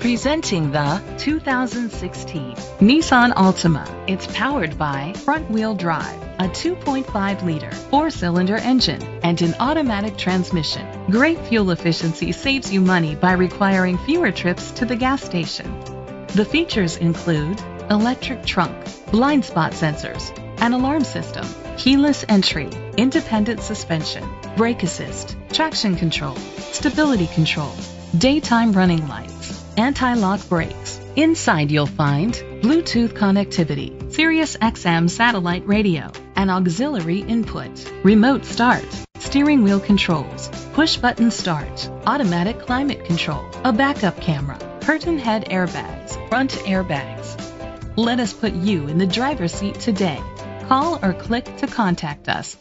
Presenting the 2016 Nissan Altima. It's powered by front-wheel drive, a 2.5-liter 4-cylinder engine, and an automatic transmission. Great fuel efficiency saves you money by requiring fewer trips to the gas station. The features include electric trunk, blind spot sensors, an alarm system, keyless entry, independent suspension, brake assist, traction control, stability control, daytime running lights, anti-lock brakes. Inside you'll find Bluetooth connectivity, Sirius XM satellite radio, and auxiliary input, remote start, steering wheel controls, push button start, automatic climate control, a backup camera, curtain head airbags, front airbags. Let us put you in the driver's seat today. Call or click to contact us.